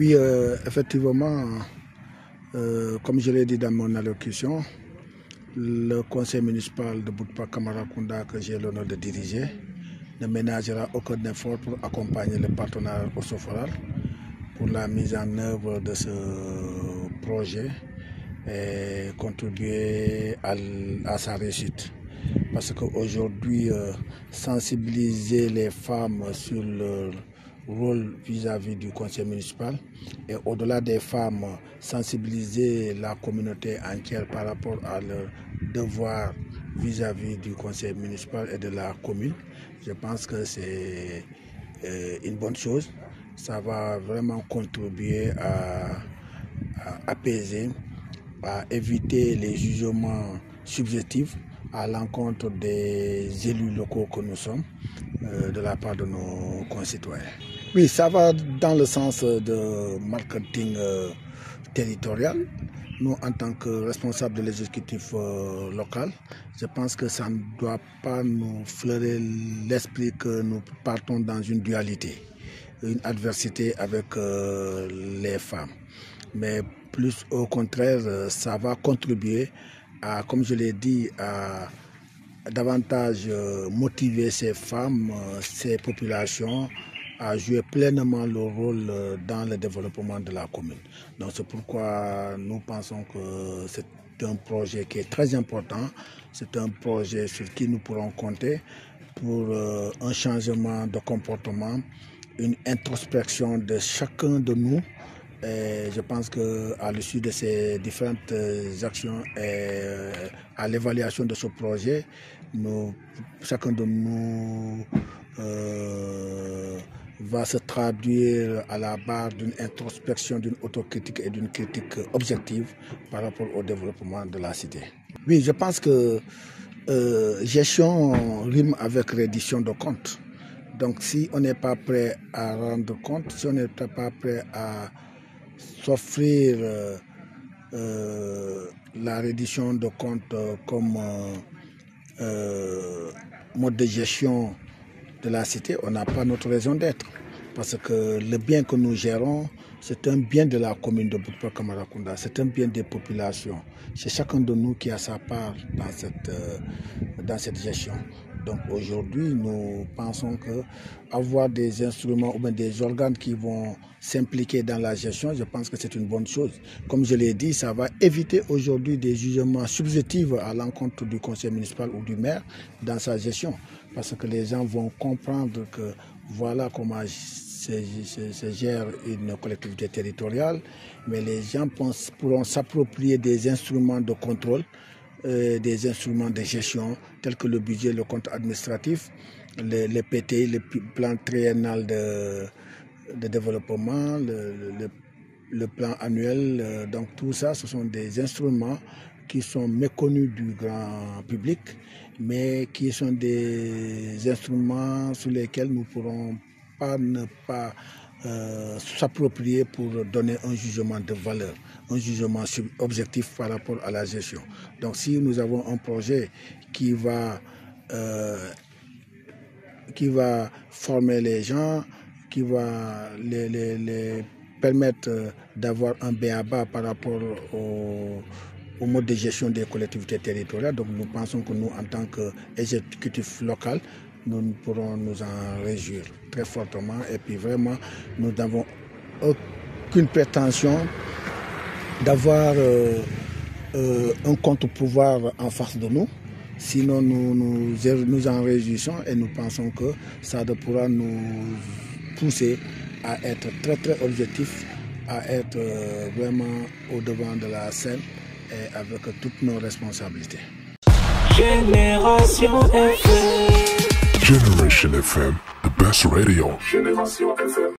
Oui, effectivement, comme je l'ai dit dans mon allocution, le conseil municipal de Boutoupa-Camaracounda que j'ai l'honneur de diriger ne ménagera aucun effort pour accompagner les partenaires au Soforal pour la mise en œuvre de ce projet et contribuer à sa réussite. Parce qu'aujourd'hui, sensibiliser les femmes sur leur rôle vis-à-vis du conseil municipal et au-delà des femmes, sensibiliser la communauté entière par rapport à leur devoir vis-à-vis du conseil municipal et de la commune, je pense que c'est une bonne chose. Ça va vraiment contribuer à apaiser, à éviter les jugements subjectifs à l'encontre des élus locaux que nous sommes de la part de nos concitoyens. Oui, ça va dans le sens de marketing territorial. Nous, en tant que responsables de l'exécutif local, je pense que ça ne doit pas nous fleurer l'esprit que nous partons dans une dualité, une adversité avec les femmes. Mais plus au contraire, ça va contribuer à, comme je l'ai dit, à davantage motiver ces femmes, ces populations à jouer pleinement leur rôle dans le développement de la commune. Donc c'est pourquoi nous pensons que c'est un projet qui est très important, c'est un projet sur qui nous pourrons compter pour un changement de comportement, une introspection de chacun de nous. Et je pense qu'à l'issue de ces différentes actions et à l'évaluation de ce projet, chacun de nous va se traduire à la barre d'une introspection, d'une autocritique et d'une critique objective par rapport au développement de la cité. Oui, je pense que gestion rime avec reddition de comptes. Donc si on n'est pas prêt à rendre compte, si on n'est pas prêt à s'offrir la reddition de comptes comme mode de gestion de la cité, on n'a pas notre raison d'être. Parce que le bien que nous gérons, c'est un bien de la commune de Boutoupa-Camaracounda, c'est un bien des populations. C'est chacun de nous qui a sa part dans cette gestion. Donc aujourd'hui, nous pensons qu'avoir des instruments ou bien des organes qui vont s'impliquer dans la gestion, je pense que c'est une bonne chose. Comme je l'ai dit, ça va éviter aujourd'hui des jugements subjectifs à l'encontre du conseil municipal ou du maire dans sa gestion. Parce que les gens vont comprendre que voilà comment se gère une collectivité territoriale, mais les gens pourront s'approprier des instruments de contrôle, des instruments de gestion tels que le budget, le compte administratif, le PTI, le plan triennal de développement, le plan annuel. Donc tout ça, ce sont des instruments qui sont méconnus du grand public, mais qui sont des instruments sur lesquels nous pourrons ne pas s'approprier pour donner un jugement de valeur, un jugement objectif par rapport à la gestion. Donc si nous avons un projet qui va former les gens, qui va les permettre d'avoir un b.a.-ba par rapport au mode de gestion des collectivités territoriales, donc nous pensons que nous, en tant qu'exécutif local, nous pourrons nous en réjouir très fortement. Et puis vraiment, nous n'avons aucune prétention d'avoir un contre-pouvoir en face de nous. Sinon, nous en réjouissons et nous pensons que ça pourra nous pousser à être très très objectifs, à être vraiment au devant de la scène et avec toutes nos responsabilités. Génération FM. Generation FM, the best radio. Generation FM.